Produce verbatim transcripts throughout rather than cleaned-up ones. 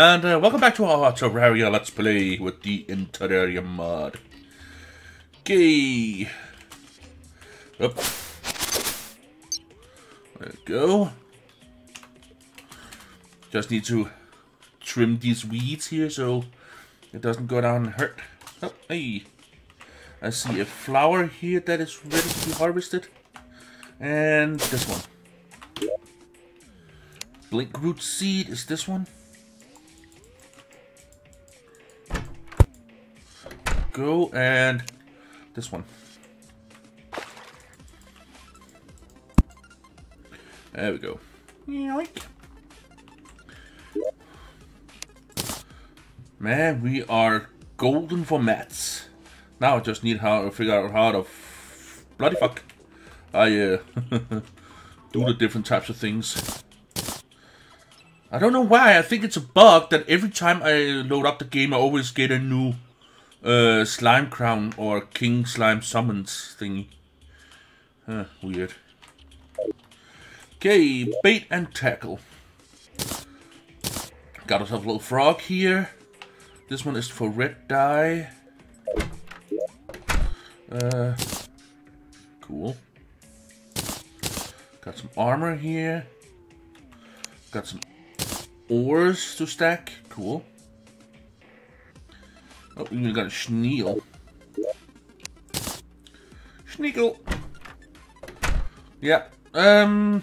And uh, welcome back to our Terraria Let's Play with the Intradaria mod. Okay. Up. There we go. Just need to trim these weeds here so it doesn't go down and hurt. Oh, hey. I see a flower here that is ready to be harvested. And this one. Blinkroot seed is this one. Go and this one. There we go. Yoink. Man, we are golden for mats. Now I just need how to figure out how to f bloody fuck. I uh, do the different types of things. I don't know why, I think it's a bug that every time I load up the game I always get a new uh, slime crown or king slime summons thingy. Huh, weird. Okay, bait and tackle. Got ourselves a little frog here. This one is for red dye. Uh, cool. Got some armor here. Got some ores to stack. Cool. Oh, we even got a schneel. Schneekle. Yeah. Um.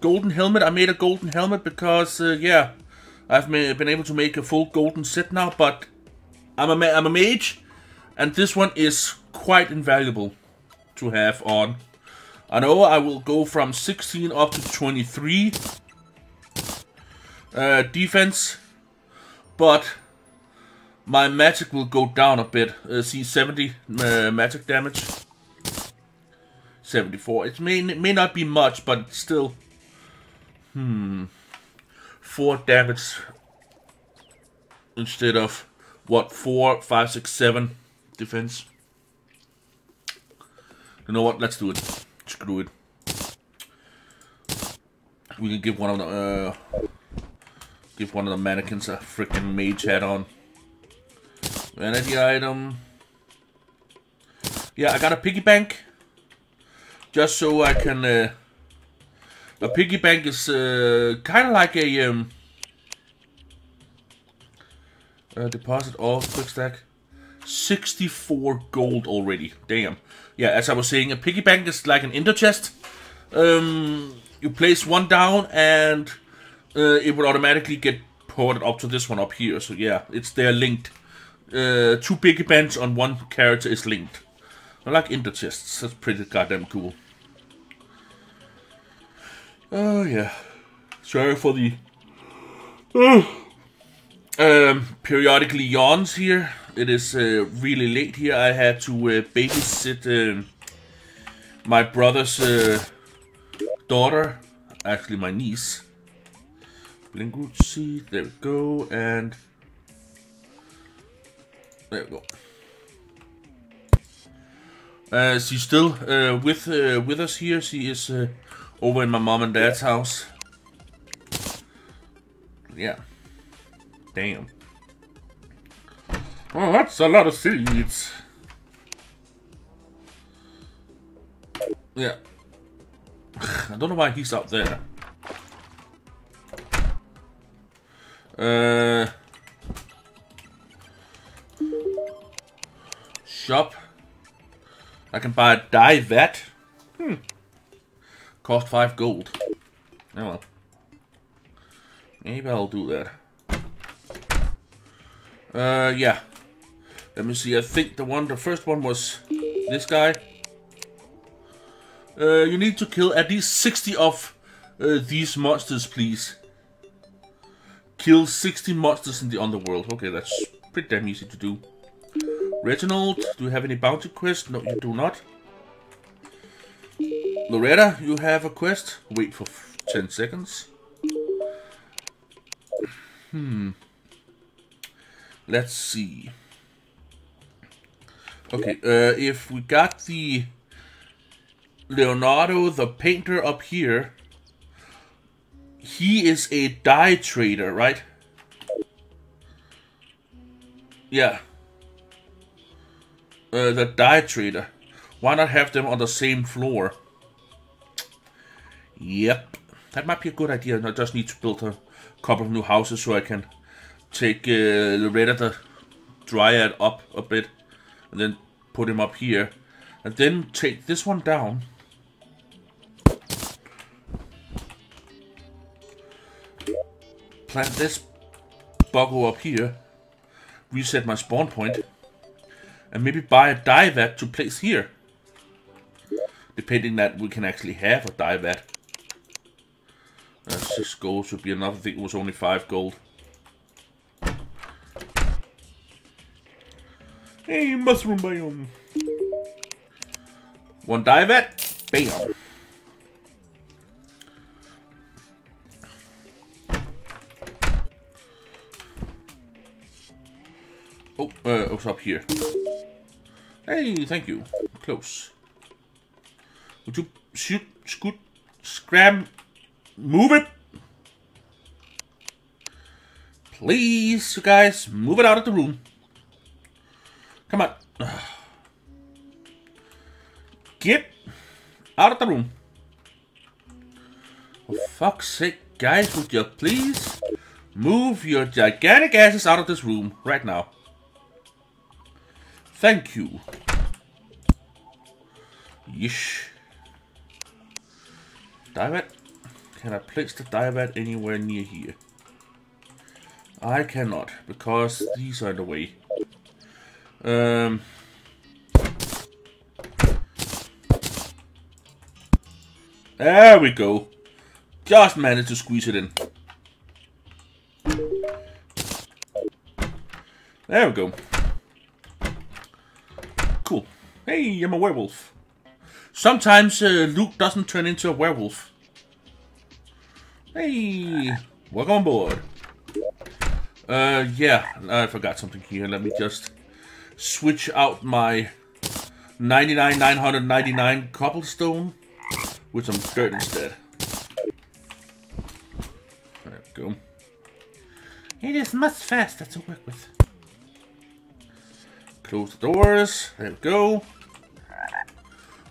Golden helmet. I made a golden helmet because, uh, yeah, I've ma been able to make a full golden set now. But I'm a ma I'm a mage, and this one is quite invaluable to have on. I know I will go from sixteen up to twenty-three. Uh, defense, but my magic will go down a bit. Uh, see, seventy uh, magic damage, seventy-four. It may it may not be much, but still, hmm, four damage instead of what four, five, six, seven defense. You know what? Let's do it. Screw it. We can give one of the. Uh, Give one of the mannequins a freaking mage hat on. Vanity item. Yeah, I got a piggy bank. Just so I can... Uh, a piggy bank is uh, kind of like a, um, a... deposit of quick stack. sixty-four gold already. Damn. Yeah, as I was saying, a piggy bank is like an ender chest. Um, you place one down and... Uh, it would automatically get ported up to this one up here. So yeah, it's they're linked. Uh, two big events on one character is linked. I like interchests. That's pretty goddamn cool. Oh yeah. Sorry for the um, periodically yawns here. It is uh, really late here. I had to uh, babysit um, my brother's uh, daughter, actually my niece. Blinkroot seed, there we go, and there we go. Uh, she's still uh, with uh, with us here. She is uh, over in my mom and dad's house. Yeah. Damn. Oh, that's a lot of seeds. Yeah. I don't know why he's out there. Uh, shop. I can buy a dye vat. Hmm. Cost five gold. Oh well. Maybe I'll do that. Uh, yeah. Let me see. I think the one, the first one was this guy. Uh, you need to kill at least sixty of uh, these monsters, please. Kill sixty monsters in the underworld. Okay, that's pretty damn easy to do. Reginald, do you have any bounty quest? No, you do not. Loretta, you have a quest. Wait for ten seconds. Hmm. Let's see. Okay, uh, if we got the Leonardo, the painter up here... He is a dye trader, right? Yeah. Uh, the dye trader. Why not have them on the same floor? Yep. That might be a good idea. I just need to build a couple of new houses so I can take uh, Loretta the Dryad up a bit. And then put him up here. And then take this one down. Plant this buggo up here. Reset my spawn point. And maybe buy a dye vat to place here. Depending that we can actually have a dye vat. That's six gold should be another thing. It was only five gold. Hey, mushroom biome. One dive at, bam. Oh, uh, it was up here. Hey, thank you. Close. Would you shoot, scoot, scram, move it? Please, you guys, move it out of the room. Come on. Get out of the room. For fuck's sake, guys, would you please move your gigantic asses out of this room right now? Thank you. Yeesh. Divat? Can I place the divat anywhere near here? I cannot, because these are in the way. Um... There we go. Just managed to squeeze it in. There we go. Cool. Hey, I'm a werewolf. Sometimes uh, Luke doesn't turn into a werewolf. Hey, welcome on board. Uh, yeah, I forgot something here. Let me just switch out my ninety-nine nine ninety-nine cobblestone. With some dirt instead. There we go. It is much faster to work with. Close the doors. There we go.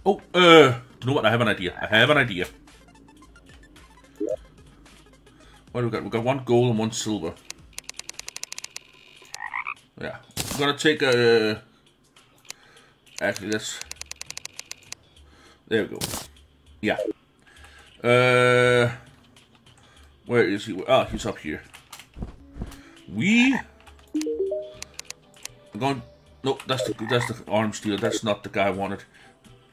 Oh, uh, you know what? I have an idea. I have an idea. What do we got? We got one gold and one silver. Yeah. I'm gonna take a. Uh, actually, let's. There we go. Yeah. Uh, where is he? Ah, oh, he's up here. We. I'm going. No, that's the that's the arm steel. That's not the guy I wanted.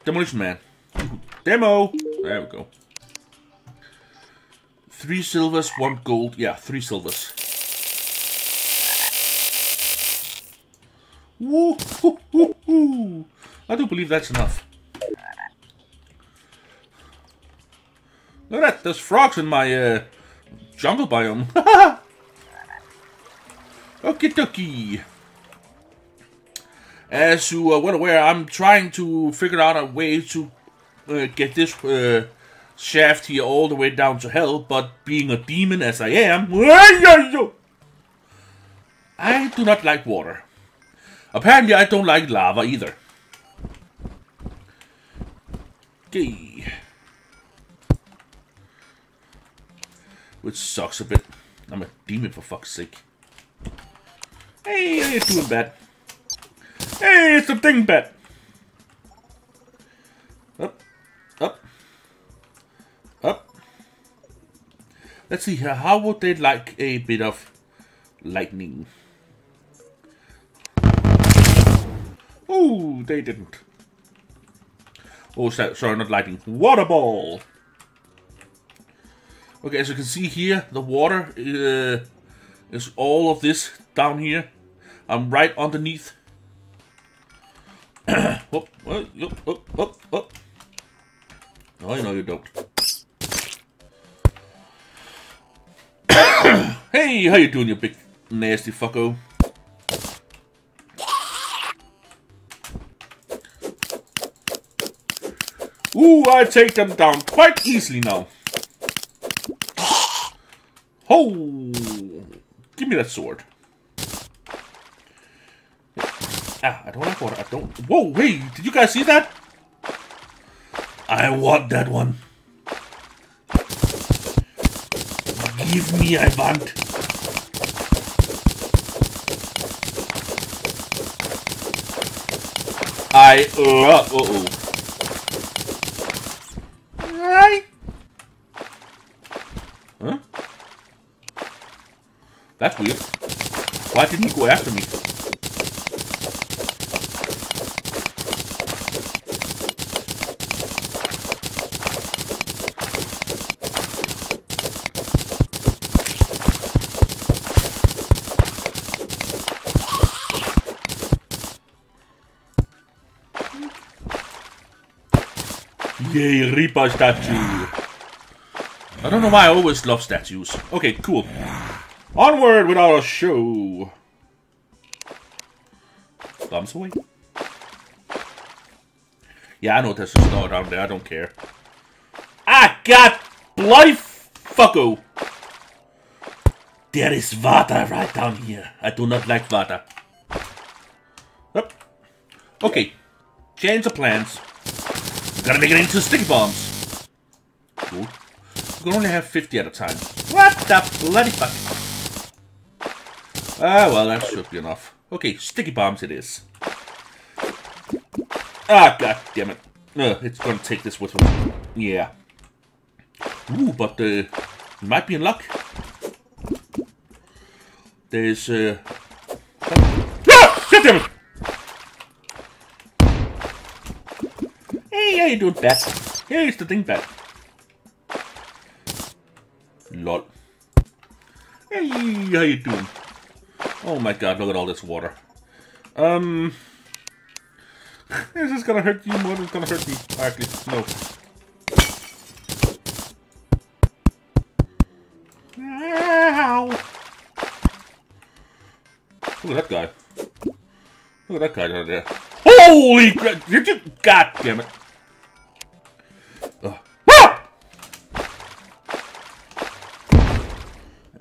Demolition man. Demo. There we go. Three silvers, one gold. Yeah, three silvers. Woo hoo hoo hoo! I don't believe that's enough. Look at that, there's frogs in my uh, jungle biome. Okie dokie. As you are well aware, I'm trying to figure out a way to uh, get this uh, shaft here all the way down to hell, but being a demon as I am, I do not like water. Apparently I don't like lava either. Okay. Which sucks a bit. I'm a demon for fuck's sake. Hey, it's doing bad. Hey, it's a thing bad. Up, up, up. Let's see here. How would they like a bit of lightning? Oh, they didn't. Oh, sorry, not lightning. Water ball. Okay, as you can see here, the water uh, is all of this down here. I'm right underneath. Up, up, up, up, up. No, you know you don't. Hey, how you doing, you big nasty fucko? Ooh, I take them down quite easily now. Oh, give me that sword. Ah, I don't like water. I don't. Whoa, hey, did you guys see that? I want that one. Give me Avant. I love. Uh oh. Hi. Huh? That's weird. Why didn't you go after me? Yay, Reaper statue. I don't know why I always love statues. Okay, cool. Onward with our show. Thumbs away. Yeah, I know there's a star down there. I don't care. Ah, God, bloody fucko. There is water right down here. I do not like water. Up. Okay, change the plans. Gotta make it into sticky bombs. Cool. We can only have fifty at a time. What the bloody fuck? Ah, well, that should be enough. Okay, sticky bombs it is. Ah, god damn it. No, uh, it's gonna take this with me. Yeah. Ooh, but uh, might be in luck. There's uh. Ah! God damn it! Hey, how you doing, bat? Here's the thing, bat. Lol. Hey, how you doing? Oh my god, look at all this water. Um... This is gonna hurt you more than it's gonna hurt me. Actually, no. Ow! Look at that guy. Look at that guy down there. Holy crap! Did you? God damn it.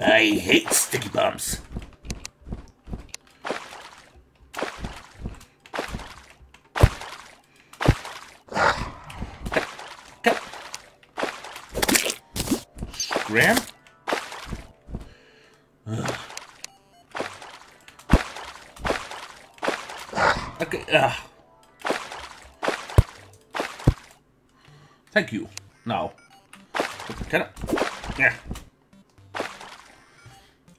I hate sticky bombs. Scram. Okay. Uh. Thank you. Now. Can I? Yeah.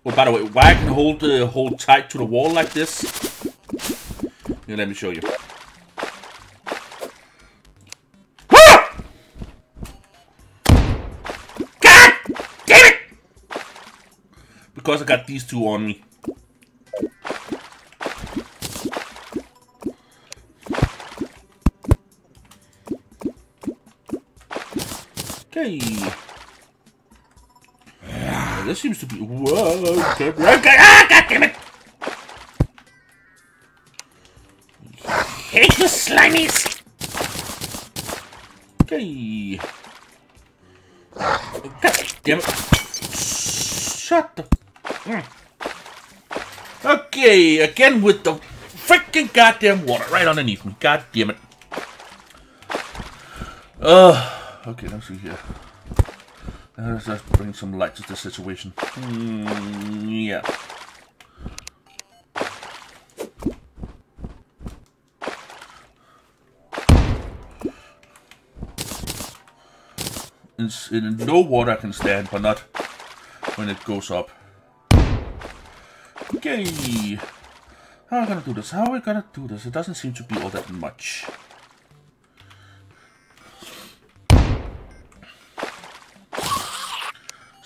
Oh, by the way, why I can hold uh, hold tight to the wall like this? Here, let me show you. Ah! God damn it! Because I got these two on me. Okay. This seems to be. Whoa! Okay. Ah, God damn it! Hate you, slimies! Okay. God damn it! Shut the. Mm. Okay, again with the freaking goddamn water right underneath me. God damn it! Uh. Okay, let's see here. Let's just bring some light to this situation. Mm, yeah. It's in no water I can stand, but not when it goes up. Okay. How are we gonna do this? How are we gonna do this? It doesn't seem to be all that much.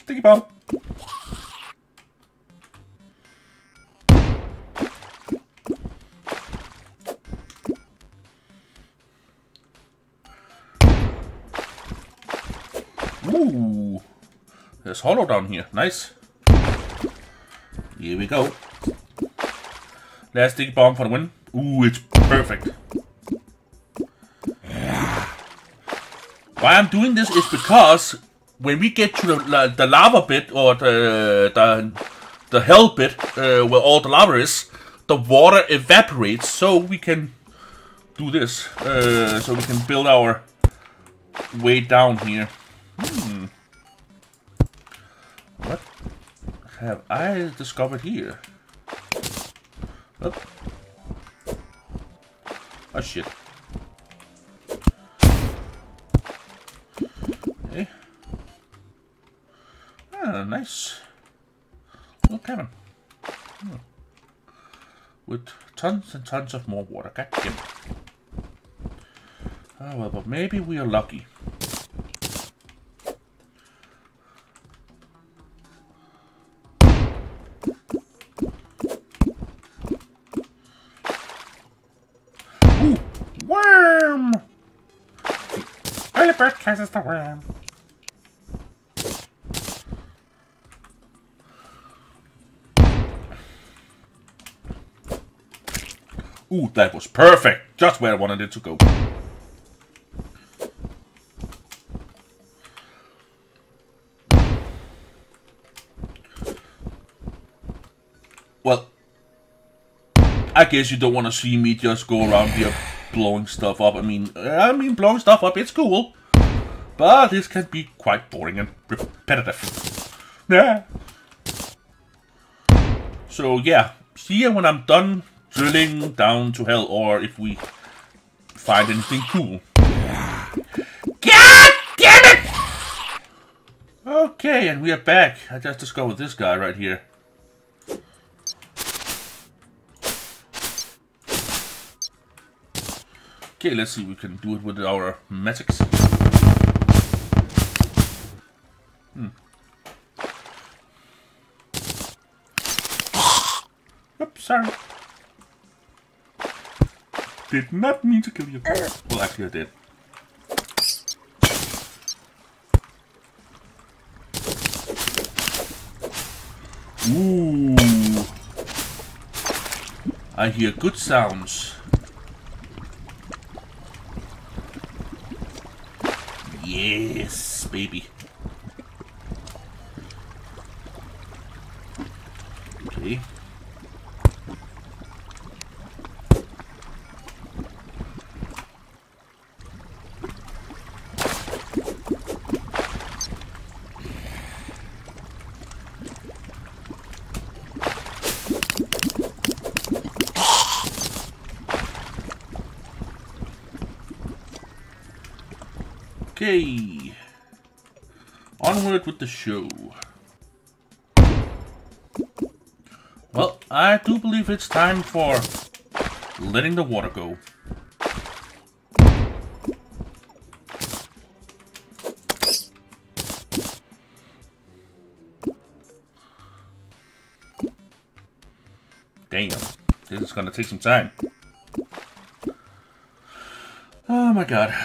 Sticky bomb. Ooh. There's hollow down here. Nice. Here we go. Last sticky bomb for the win. Ooh, it's perfect. Why I'm doing this is because when we get to the, the lava bit, or the, the, the hell bit, uh, where all the lava is, the water evaporates, so we can do this. Uh, so we can build our way down here. Hmm. What have I discovered here? Oh, oh shit. Okay. Ah, nice little cabin. Hmm. With tons and tons of more water. God damn it. Oh, well, but maybe we are lucky. Ooh, worm! The early bird catches the worm. Ooh, that was perfect. Just where I wanted it to go. I guess you don't want to see me just go around here blowing stuff up. I mean, I mean blowing stuff up, it's cool. But this can be quite boring and repetitive. Yeah. So yeah, see you when I'm done drilling down to hell, or if we find anything cool. God damn it! Okay, and we are back. I just discovered this guy right here. Okay, let's see if we can do it with our magics. Hmm. Oops, sorry. Did not mean to kill you. Well, actually I did. Ooh. I hear good sounds. Yes, baby. Okay. Okay, onward with the show. Well, I do believe it's time for letting the water go. Damn, this is gonna take some time. Oh my god.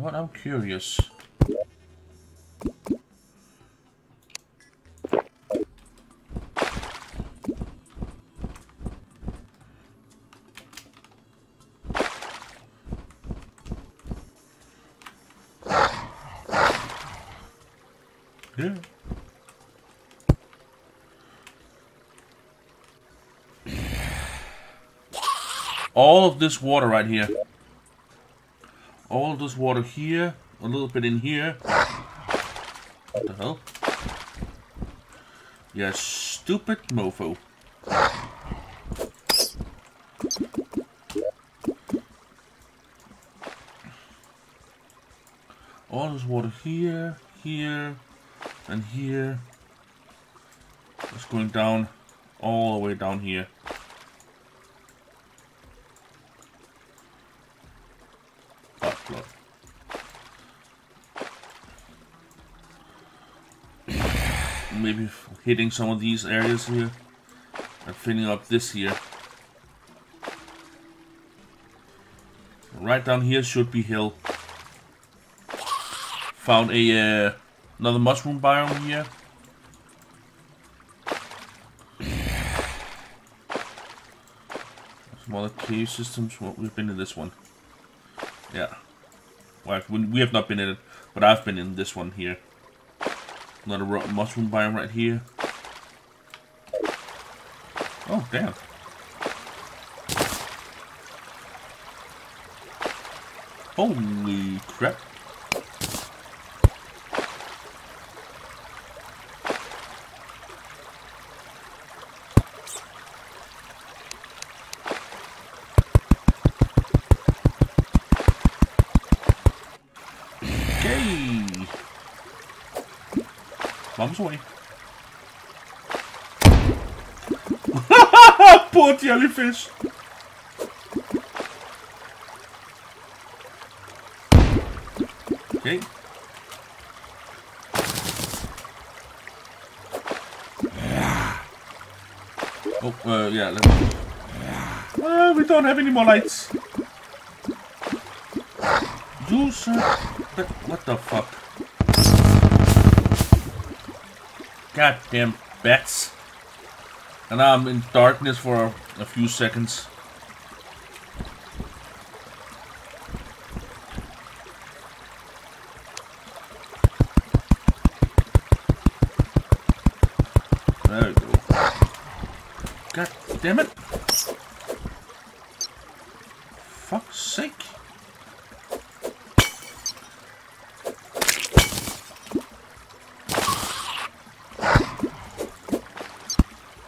What, I'm curious. Yeah. All of this water right here. All this water here, a little bit in here. What the hell? You stupid mofo. All this water here, here, and here. It's going down, all the way down here. maybe hitting some of these areas here and filling up this here. Right down here should be hill. Found a uh, another mushroom biome here. Some other cave systems. Well, we've been in this one. Yeah. Well, we have not been in it, but I've been in this one here. Another mushroom biome right here. Oh, damn. Holy crap. Okay. Bombs away. Poor jellyfish. Okay. Oh, uh, yeah. Let me... uh, we don't have any more lights. You, sir. What the fuck? Goddamn bats. And now I'm in darkness for a few seconds. There we go. God damn it! Fuck's sake!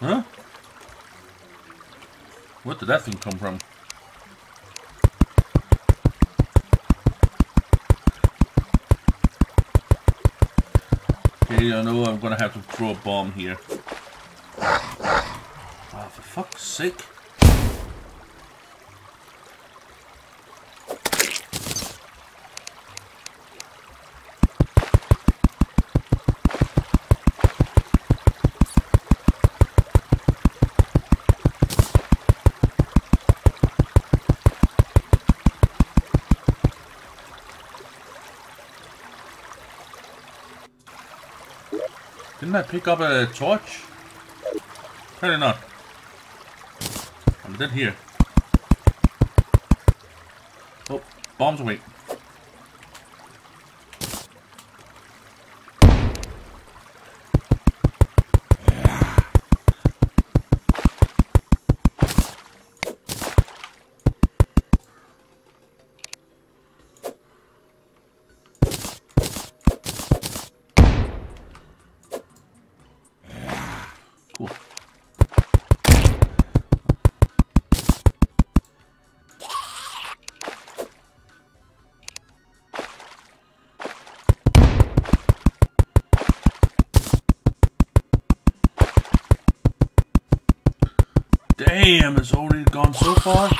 Huh? Where did that thing come from? Okay, I know I'm gonna have to throw a bomb here. Oh, for fuck's sake. Didn't I pick up a torch? Apparently not. I'm dead here. Oh, bombs away. Damn, it's already gone so far.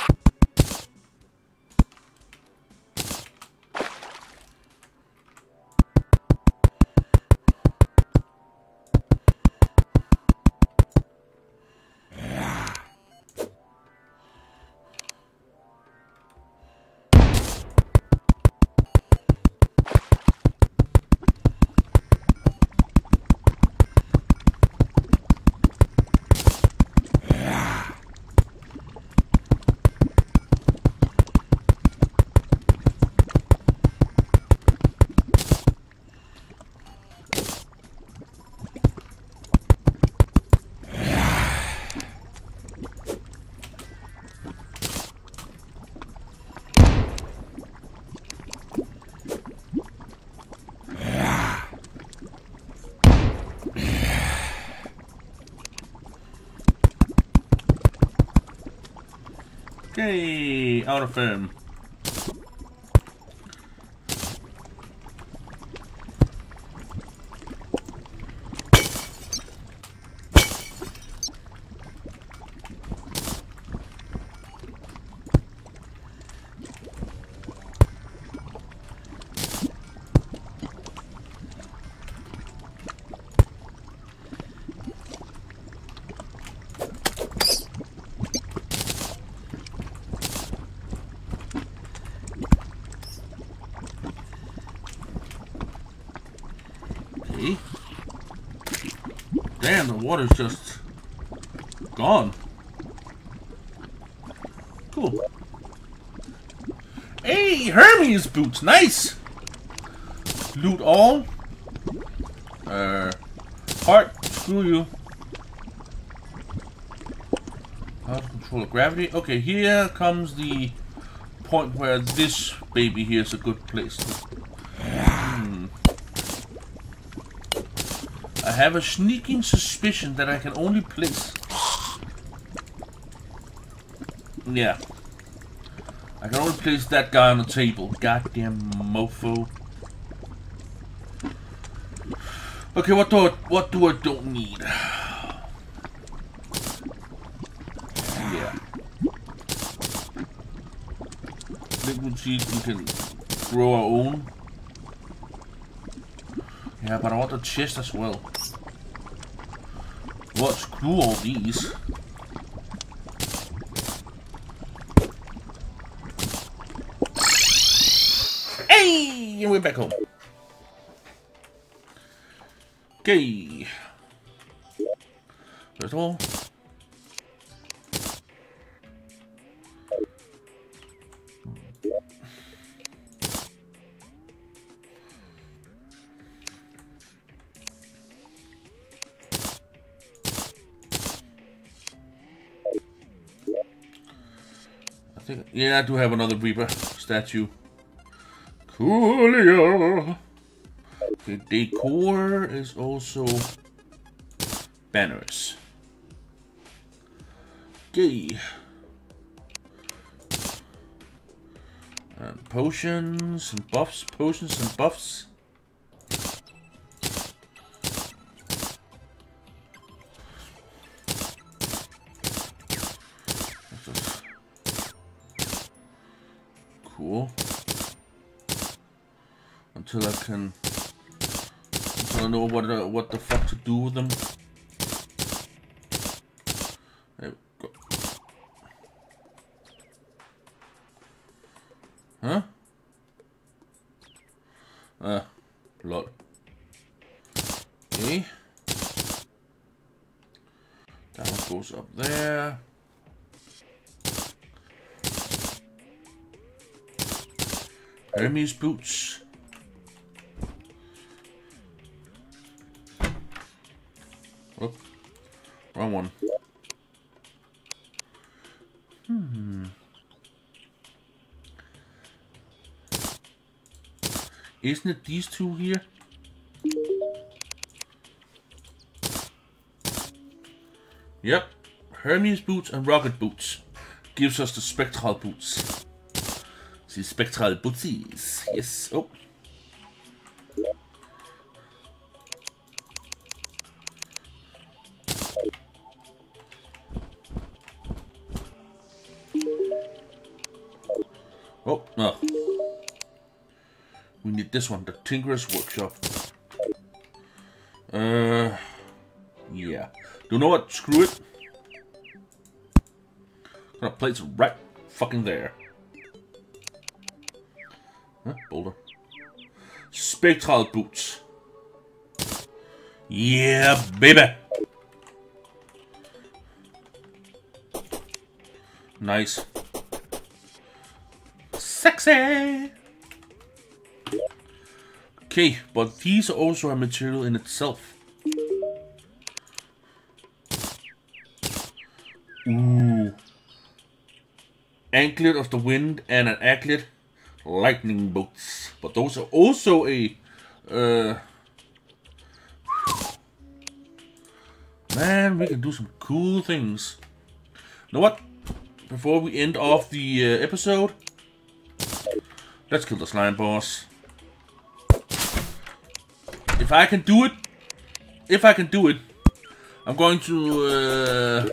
Yeah. Okay, out of him. Damn, the water's just gone. Cool. Hey, Hermes boots, nice. Loot all. Uh, heart, screw you. How to control gravity. Okay, here comes the point where this baby here is a good place. Hmm. I have a sneaking suspicion that I can only place. Yeah. I can only place that guy on the table. Goddamn mofo. Okay, what do I, what do I don't need? Yeah. Liquid seeds, we can grow our own. Yeah, but I want a chest as well. Well, screw all these. Hey! And we're back home. Okay. First of all. I think, yeah, I do have another Reaper statue. Coolio. The decor is also banners. Okay. And potions and buffs, potions and buffs. Cool. Until I can... I don't know what uh, what the fuck to do with them. There we go. Huh? Uh, lol. Okay. That one goes up there. Hermes boots. Oop. Wrong one. Hmm. Isn't it these two here? Yep. Hermes boots and rocket boots. Gives us the spectral boots. The spectral bootsies. Yes. Oh. Oh, no. We need this one, the Tinkerer's Workshop. Uh, yeah. You know what? Screw it. I'm gonna place it right fucking there. Huh? Boulder. Spectral boots. Yeah, baby. Nice. Sexy! Okay, but these are also a material in itself. Ooh. Anklet of the wind and an anklet lightning bolts. But those are also a... Uh, man, we can do some cool things. You know what? Before we end off the uh, episode... Let's kill the slime boss. If I can do it, if I can do it, I'm going to uh,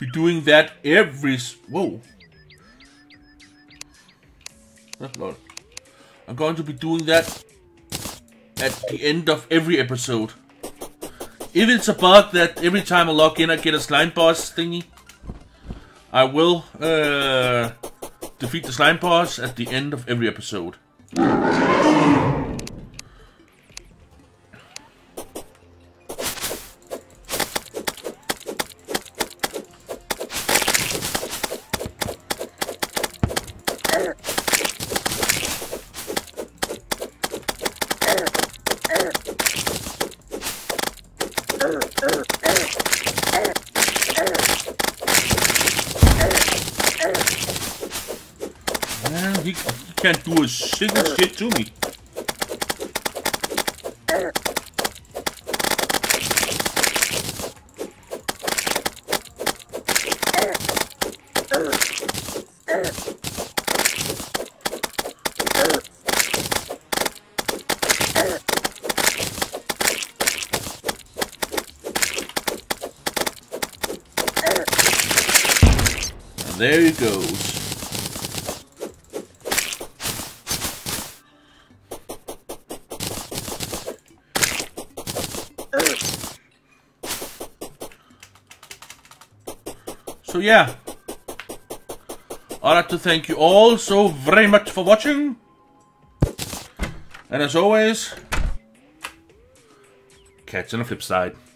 be doing that every. Whoa! Oh, Lord. I'm going to be doing that at the end of every episode. If it's a bug that every time I log in I get a slime boss thingy, I will. Uh, Defeat the slime boss at the end of every episode. Man, he can't do a single shit to me. There it goes. So yeah, I'd like to thank you all so very much for watching. And as always, catch you on the flip side.